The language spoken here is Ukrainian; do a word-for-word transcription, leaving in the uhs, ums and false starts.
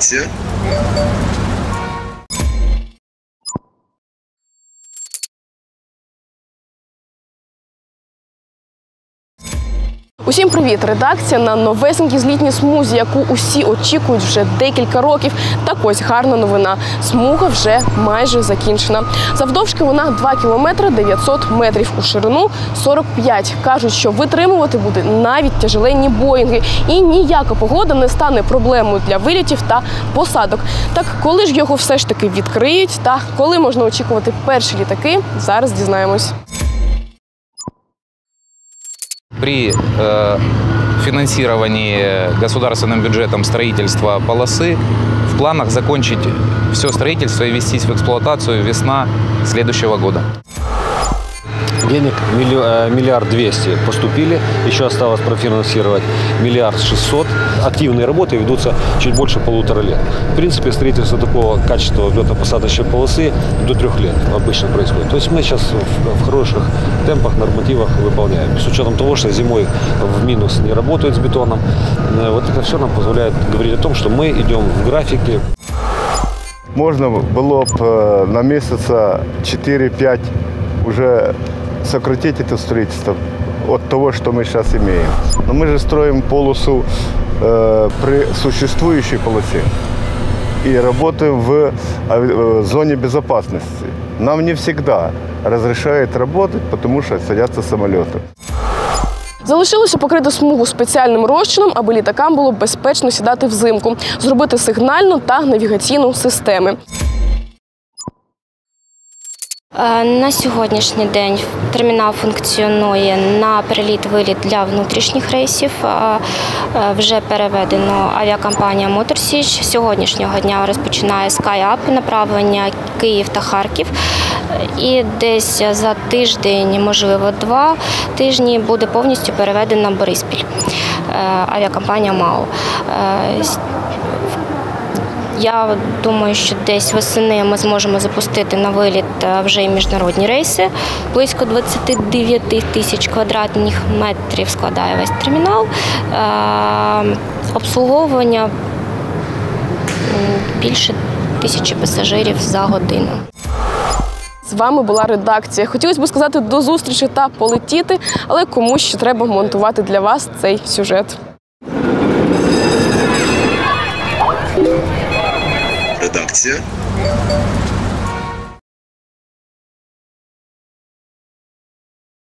Редакція. Усім привіт! Редакція на новесенькій злітній смузі, яку усі очікують вже декілька років. Так ось гарна новина. Смуга вже майже закінчена. Завдовжки вона два кілометри дев'ятсот метрів, у ширину сорок п'ять. Кажуть, що витримувати буде навіть тяжеленні боїнги. І ніяка погода не стане проблемою для вилітів та посадок. Так коли ж його все ж таки відкриють та коли можна очікувати перші літаки, зараз дізнаємось. При э, финансировании государственным бюджетом строительства полосы в планах закончить все строительство и ввестись в эксплуатацию весна следующего года. Денег миллиард двести поступили, еще осталось профинансировать миллиард шестьсот. Активные работы ведутся чуть больше полутора лет. В принципе, строительство такого качества взлетно-посадочной полосы до трех лет обычно происходит. То есть мы сейчас в хороших темпах, нормативах выполняем. С учетом того, что зимой в минус не работают с бетоном, вот это все нам позволяет говорить о том, что мы идем в графике. Можно было бы на месяца четыре-пять уже сократить это строительство от того, что мы сейчас имеем. Но мы же строим полосу э, при существующей полосе и работаем в э, зоне безопасности. Нам не всегда разрешают работать, потому что садятся самолеты. Залишилося покрити смугу спеціальним розчином, аби літакам було безпечно сідати взимку, зробити сигнальну та навігаційну системи. На сьогоднішній день термінал функціонує на приліт-виліт для внутрішніх рейсів. Вже переведено авіакомпанія «Моторсіч». З сьогоднішнього дня розпочинає «Скайап» направлення Київ та Харків. І десь за тиждень, можливо, два тижні буде повністю переведена Бориспіль, авіакомпанія «Мау». Я думаю, що десь восени ми зможемо запустити на виліт вже і міжнародні рейси. Близько двадцять дев'ять тисяч квадратних метрів складає весь термінал. Обслуговування більше тисячі пасажирів за годину. З вами була редакція. Хотілося б сказати до зустрічі та полетіти, але комусь ще треба монтувати для вас цей сюжет. Редакція.